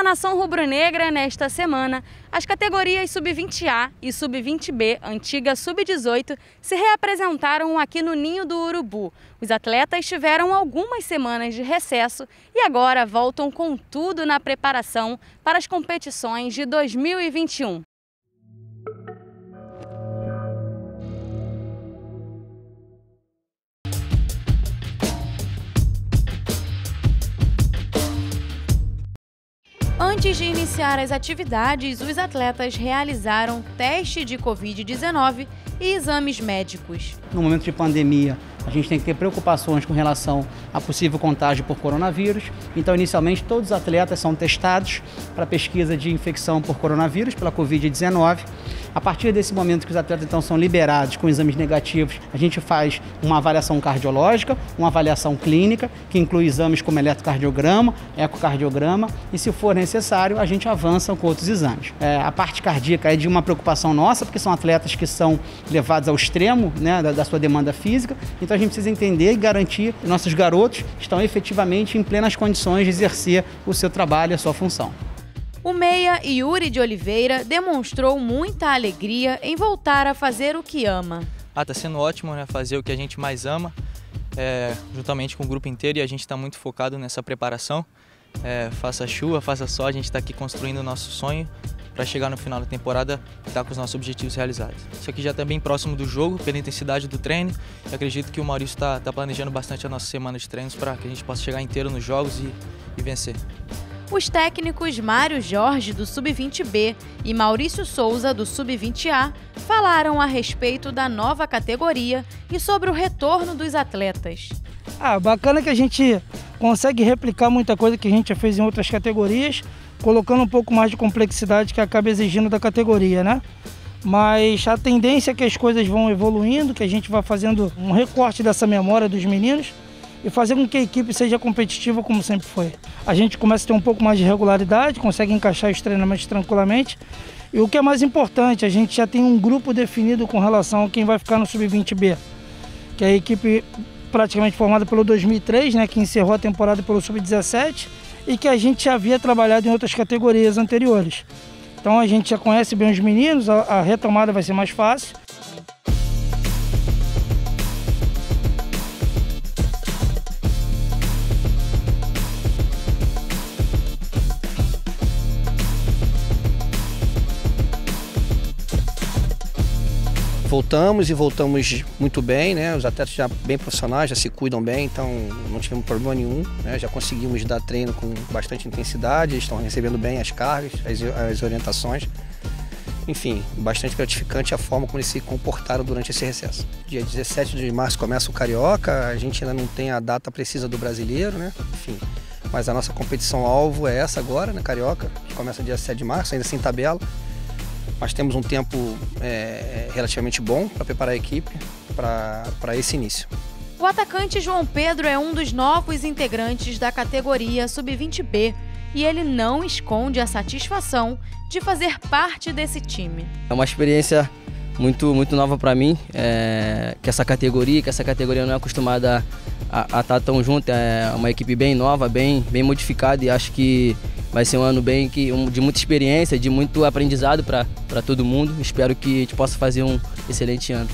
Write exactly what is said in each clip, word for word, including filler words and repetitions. Pela Nação Rubro-Negra, nesta semana, as categorias sub vinte A e sub vinte B, antiga sub dezoito, se reapresentaram aqui no Ninho do Urubu. Os atletas tiveram algumas semanas de recesso e agora voltam com tudo na preparação para as competições de dois mil e vinte e um. Antes de iniciar as atividades, os atletas realizaram teste de covid dezenove e exames médicos. No momento de pandemia, a gente tem que ter preocupações com relação a possível contágio por coronavírus. Então, inicialmente, todos os atletas são testados para pesquisa de infecção por coronavírus, pela covid dezenove. A partir desse momento que os atletas, então, são liberados com exames negativos, a gente faz uma avaliação cardiológica, uma avaliação clínica, que inclui exames como eletrocardiograma, ecocardiograma e, se for necessário, necessário, a gente avança com outros exames. É, a parte cardíaca é de uma preocupação nossa, porque são atletas que são levados ao extremo, né, da, da sua demanda física, então a gente precisa entender e garantir que nossos garotos estão efetivamente em plenas condições de exercer o seu trabalho e a sua função. O meia Yuri de Oliveira demonstrou muita alegria em voltar a fazer o que ama. Ah, tá sendo ótimo, né, fazer o que a gente mais ama, é, juntamente com o grupo inteiro, e a gente está muito focado nessa preparação. É, faça chuva, faça sol, a gente está aqui construindo o nosso sonho para chegar no final da temporada e estar com os nossos objetivos realizados. Isso aqui já está bem próximo do jogo, pela intensidade do treino. Eu acredito que o Maurício está tá planejando bastante a nossa semana de treinos para que a gente possa chegar inteiro nos jogos e, e vencer. Os técnicos Mário Jorge, do sub vinte B, e Maurício Souza, do sub vinte A, falaram a respeito da nova categoria e sobre o retorno dos atletas. Ah, bacana que a gente consegue replicar muita coisa que a gente já fez em outras categorias, colocando um pouco mais de complexidade que acaba exigindo da categoria, né? Mas a tendência é que as coisas vão evoluindo, que a gente vai fazendo um recorte dessa memória dos meninos e fazer com que a equipe seja competitiva como sempre foi. A gente começa a ter um pouco mais de regularidade, consegue encaixar os treinamentos tranquilamente. E o que é mais importante, a gente já tem um grupo definido com relação a quem vai ficar no sub vinte B, que é a equipe praticamente formada pelo dois mil e três, né, que encerrou a temporada pelo sub dezessete e que a gente já havia trabalhado em outras categorias anteriores. Então a gente já conhece bem os meninos, a, a retomada vai ser mais fácil. Voltamos e voltamos muito bem, né? Os atletas já bem profissionais, já se cuidam bem, então não tivemos problema nenhum, né? Já conseguimos dar treino com bastante intensidade, estão recebendo bem as cargas, as, as orientações. Enfim, bastante gratificante a forma como eles se comportaram durante esse recesso. Dia dezessete de março começa o Carioca, a gente ainda não tem a data precisa do brasileiro, né? Enfim, mas a nossa competição alvo é essa agora, né? Carioca, que começa dia dezessete de março, ainda sem tabela. Mas temos um tempo é, relativamente bom para preparar a equipe para esse início. O atacante João Pedro é um dos novos integrantes da categoria sub vinte B e ele não esconde a satisfação de fazer parte desse time. É uma experiência muito, muito nova para mim, é, que essa categoria, que essa categoria não é acostumada a, a estar tão junto. É uma equipe bem nova, bem, bem modificada, e acho que vai ser um ano bem que, um, de muita experiência, de muito aprendizado para todo mundo. Espero que a gente possa fazer um excelente ano.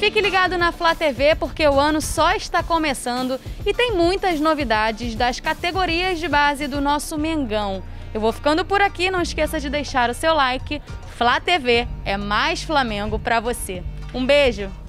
Fique ligado na Fla T V, porque o ano só está começando e tem muitas novidades das categorias de base do nosso Mengão. Eu vou ficando por aqui, não esqueça de deixar o seu like. Fla T V é mais Flamengo para você. Um beijo!